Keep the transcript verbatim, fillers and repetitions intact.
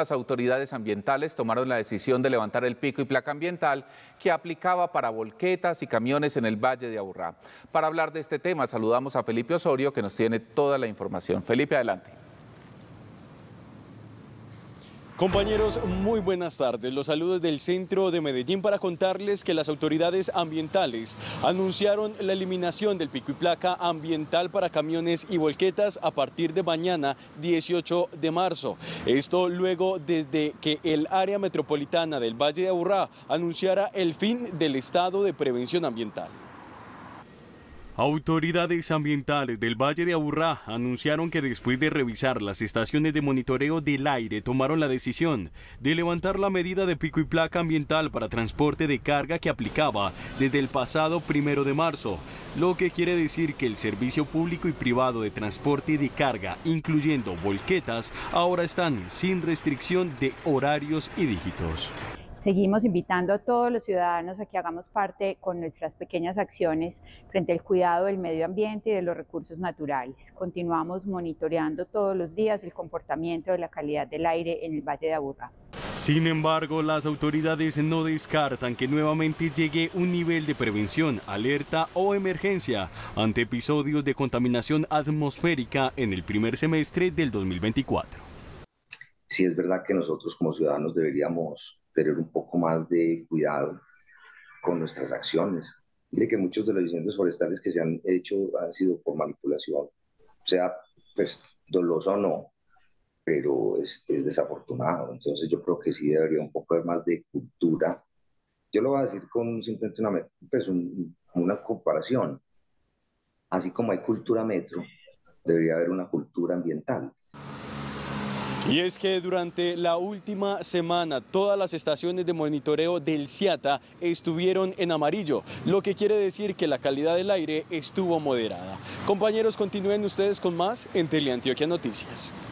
las autoridades ambientales tomaron la decisión de levantar el pico y placa ambiental que aplicaba para volquetas y camiones en el Valle de Aburrá. Para hablar de este tema, saludamos a Felipe Osorio, que nos tiene toda la información. Felipe, adelante. Compañeros, muy buenas tardes. Los saludos del centro de Medellín para contarles que las autoridades ambientales anunciaron la eliminación del pico y placa ambiental para camiones y volquetas a partir de mañana dieciocho de marzo. Esto luego desde que el área metropolitana del Valle de Aburrá anunciara el fin del estado de prevención ambiental. Autoridades ambientales del Valle de Aburrá anunciaron que después de revisar las estaciones de monitoreo del aire tomaron la decisión de levantar la medida de pico y placa ambiental para transporte de carga que aplicaba desde el pasado primero de marzo, lo que quiere decir que el servicio público y privado de transporte de carga, incluyendo volquetas, ahora están sin restricción de horarios y dígitos. Seguimos invitando a todos los ciudadanos a que hagamos parte con nuestras pequeñas acciones frente al cuidado del medio ambiente y de los recursos naturales. Continuamos monitoreando todos los días el comportamiento de la calidad del aire en el Valle de Aburrá. Sin embargo, las autoridades no descartan que nuevamente llegue un nivel de prevención, alerta o emergencia ante episodios de contaminación atmosférica en el primer semestre del dos mil veinticuatro. Sí, es verdad que nosotros como ciudadanos deberíamos tener un poco más de cuidado con nuestras acciones. Mire que muchos de los incendios forestales que se han hecho han sido por manipulación, sea pues dolosa o no, pero es, es desafortunado. Entonces yo creo que sí debería un poco haber más de cultura. Yo lo voy a decir con simplemente una, pues, un, una comparación. Así como hay cultura metro, debería haber una cultura ambiental. Y es que durante la última semana todas las estaciones de monitoreo del SIATA estuvieron en amarillo, lo que quiere decir que la calidad del aire estuvo moderada. Compañeros, continúen ustedes con más en Teleantioquia Noticias.